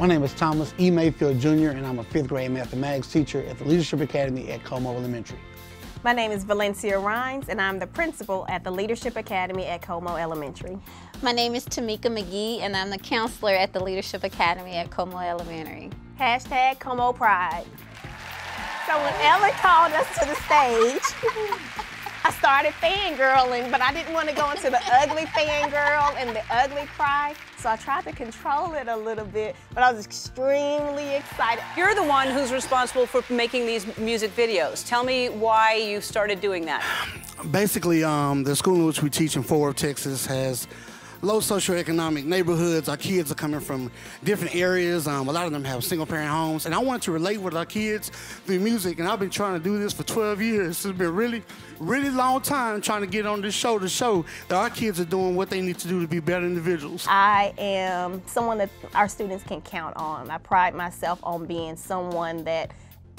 My name is Thomas E. Mayfield, Jr., and I'm a 5th grade mathematics teacher at the Leadership Academy at Como Elementary. My name is Valencia Rines, and I'm the principal at the Leadership Academy at Como Elementary. My name is Tamika McGee, and I'm the counselor at the Leadership Academy at Como Elementary. Hashtag Como Pride. So when Ellen called us to the stage, I started fangirling, but I didn't want to go into the ugly fangirl and the ugly cry, so I tried to control it a little bit, but I was extremely excited. You're the one who's responsible for making these music videos. Tell me why you started doing that. Basically, the school in which we teach in Fort Worth, Texas has low socioeconomic neighborhoods. Our kids are coming from different areas. A lot of them have single-parent homes, and I wanted to relate with our kids through music, and I've been trying to do this for 12 years. It's been a really, really long time trying to get on this show to show that our kids are doing what they need to do to be better individuals. I am someone that our students can count on. I pride myself on being someone that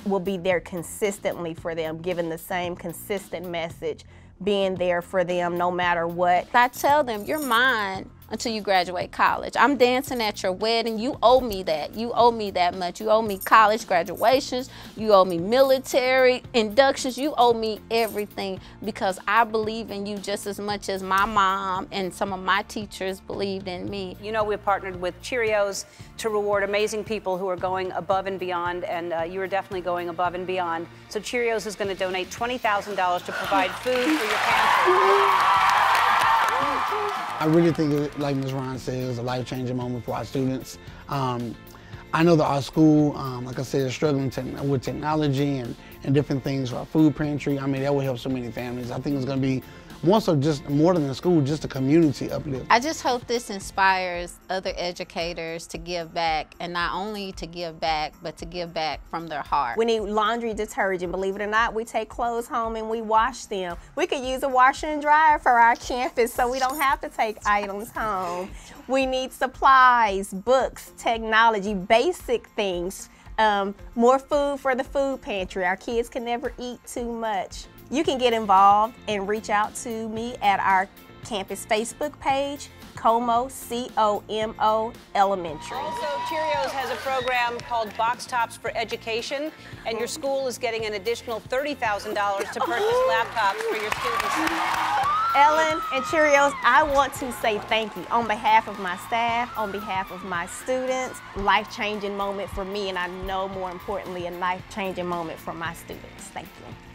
will be there consistently for them, giving the same consistent message, being there for them no matter what. I tell them, you're mine until you graduate college. I'm dancing at your wedding, you owe me that. You owe me that much. You owe me college graduations, you owe me military inductions, you owe me everything, because I believe in you just as much as my mom and some of my teachers believed in me. You know, we're partnered with Cheerios to reward amazing people who are going above and beyond, and you are definitely going above and beyond. So Cheerios is gonna donate $20,000 to provide food for your pantry. I really think, like Ms. Ron said, it was a life-changing moment for our students. I know that our school, like I said, is struggling with technology and different things for our food pantry. I mean, that will help so many families. I think it's going to be more so just more than a school, just a community uplift. I just hope this inspires other educators to give back, and not only to give back, but to give back from their heart. We need laundry detergent. Believe it or not, we take clothes home and we wash them. We could use a washer and dryer for our campus so we don't have to take items home. We need supplies, books, technology, basic things. More food for the food pantry. Our kids can never eat too much. You can get involved and reach out to me at our campus Facebook page, Como, C-O-M-O, Elementary. Also, Cheerios has a program called Box Tops for Education, and your school is getting an additional $30,000 to purchase laptops for your students. Ellen and Cheerios, I want to say thank you on behalf of my staff, on behalf of my students. Life-changing moment for me, and I know more importantly, a life-changing moment for my students. Thank you.